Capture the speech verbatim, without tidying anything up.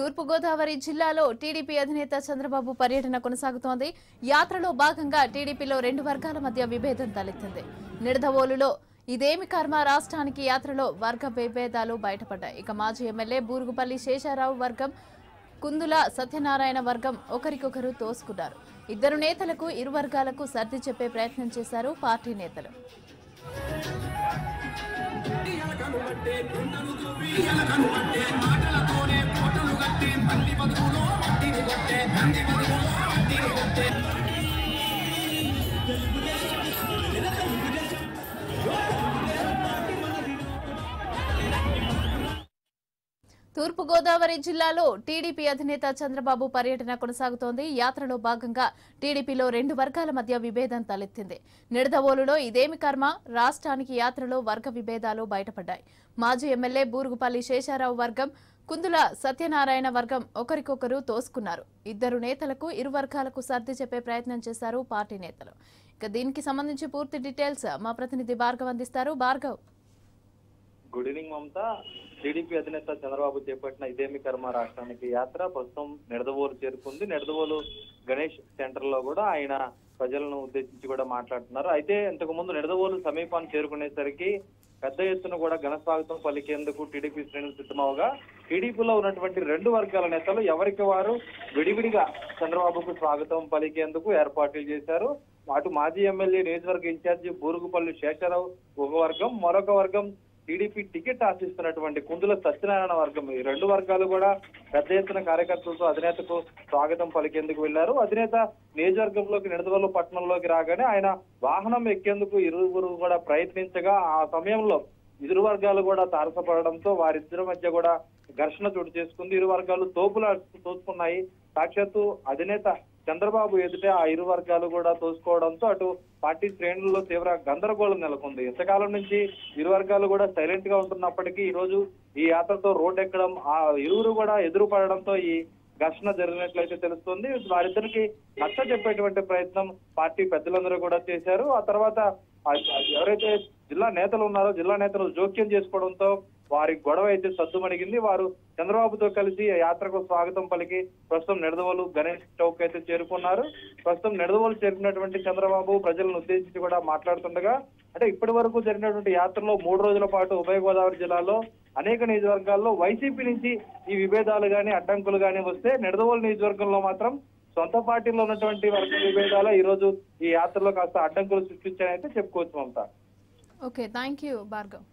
తూర్పు గోదావరి జిల్లాలో టీడీపీ అధినేత చంద్రబాబు పర్యటన కొనసాగుతోంది. యాత్రలో భాగంగా టీడీపీలో రెండు వర్గాల మధ్య విభేదం తలెత్తింది. నిడదవోలులో ఇదేమి కర్మ రాష్ట్రానికి యాత్రలో వర్గ విభేదాలు బయటపడ్డాయి. ఇక మాజీ ఎమ్మెల్యే బూర్గపల్లి శేషారావు వర్గం, కుందుల సత్యనారాయణ వర్గం ఒకరికొకరు తోసుకున్నారు. ఇద్దరు నేతలకు ఇరు వర్గాలకు సర్ది చెప్పే ప్రయత్నం చేశారు పార్టీ నేతలు. తూర్పు గోదావరి జిల్లాలో టీడీపీ అధినేత చంద్రబాబు పర్యటన కొనసాగుతోంది. యాత్రలో భాగంగా టీడీపీలో రెండు వర్గాల మధ్య విభేదం తలెత్తింది. నిడదవోలులో ఇదేమి కర్మ రాష్ట్రానికి యాత్రలో వర్గ విభేదాలు బయటపడ్డాయి. మాజీ ఎమ్మెల్యే బూర్గపల్లి శేషారావు వర్గం, కుందుల సత్యనారాయణ వర్గం ఒకరికొకరు తోసుకున్నారు. ఇద్దరు నేతలకు ఇరు వర్గాలకు సర్ది చెప్పే ప్రయత్నం చేశారు పార్టీ నేతలు. ఇక దీనికి సంబంధించి పూర్తి డీటెయిల్స్ మా ప్రతినిధి భార్గవ్ అందిస్తారు. Bhargav, good evening Mamata. TDP అధినేత చంద్రబాబు చేపట్టిన ఇదేమి కర్మ రాష్ట్రానికి యాత్ర ప్రస్తుతం నిడదవోలు చేరుకుంది. నిడదవోలు గణేష్ సెంటర్ లో కూడా ఆయన ప్రజలను ఉద్దేశించి కూడా మాట్లాడుతున్నారు. అయితే ఇంతకు ముందు నిడదవోలు సమీపాన్ని చేరుకునేసరికి పెద్ద ఎత్తున కూడా ఘనస్వాగతం పలికేందుకు టీడీపీ శ్రేణులు సిద్ధమవగా టీడీపీలో ఉన్నటువంటి రెండు వర్గాల నేతలు ఎవరికి వారు విడివిడిగా చంద్రబాబుకు స్వాగతం పలికేందుకు ఏర్పాట్లు చేశారు. అటు మాజీ ఎమ్మెల్యే నియోజకవర్గ ఇన్ఛార్జి బూరుగుపల్లి శేషారావు ఒక వర్గం, మరొక వర్గం టీడీపీ టికెట్ ఆశిస్తున్నటువంటి కుందుల సత్యనారాయణ వర్గం, ఈ రెండు వర్గాలు కూడా పెద్ద ఎత్తున కార్యకర్తలతో అధినేతకు స్వాగతం పలికేందుకు వెళ్లారు. అధినేత నియోజకవర్గంలోకి నిడదవోలు పట్టణంలోకి రాగానే ఆయన వాహనం ఎక్కేందుకు ఇరువురు కూడా ప్రయత్నించగా ఆ సమయంలో ఇరు వర్గాలు కూడా తారసపడడంతో వారిద్దరి మధ్య కూడా ఘర్షణ చోటు చేసుకుంది. ఇరు వర్గాలు తోపులా తోచుకున్నాయి. సాక్షాత్తు అధినేత చంద్రబాబు ఎదుటే ఆ ఇరు వర్గాలు కూడా తోసుకోవడంతో అటు పార్టీ శ్రేణుల్లో తీవ్ర గందరగోళం నెలకొంది. ఇంతకాలం నుంచి ఇరు వర్గాలు కూడా సైలెంట్ గా ఉంటున్నప్పటికీ ఈ రోజు ఈ యాత్రతో రోడ్ ఎక్కడం, ఆ ఇరువురు కూడా ఎదురు పడడంతో ఈ ఘర్షణ జరిగినట్లయితే తెలుస్తుంది. వారిద్దరికి నచ్చ చెప్పేటువంటి ప్రయత్నం పార్టీ పెద్దలందరూ కూడా చేశారు. ఆ తర్వాత ఎవరైతే జిల్లా నేతలు ఉన్నారో జిల్లా నేతలు జోక్యం చేసుకోవడంతో వారి గొడవ అయితే సద్దుమణిగింది. వారు చంద్రబాబుతో కలిసి యాత్రకు స్వాగతం పలికి ప్రస్తుతం నిడదవోలు గణేష్ చౌక్ అయితే చేరుకున్నారు. ప్రస్తుతం నిడదవోలు చేరుకున్నటువంటి చంద్రబాబు ప్రజలను ఉద్దేశించి కూడా మాట్లాడుతుండగా, అంటే ఇప్పటి వరకు జరిగినటువంటి యాత్రలో మూడు రోజుల పాటు ఉభయ గోదావరి జిల్లాలో అనేక నియోజకవర్గాల్లో వైసీపీ నుంచి ఈ విభేదాలు కానీ అడ్డంకులు కానీ వస్తే, నిడదవోలు నియోజకవర్గంలో మాత్రం సొంత పార్టీలో ఉన్నటువంటి వర్గ విభేదాలు ఈ రోజు ఈ యాత్రలో కాస్త అడ్డంకులు సృష్టించాయని అయితే చెప్పుకోవచ్చు Mamata. Okay, thank you Bhargav.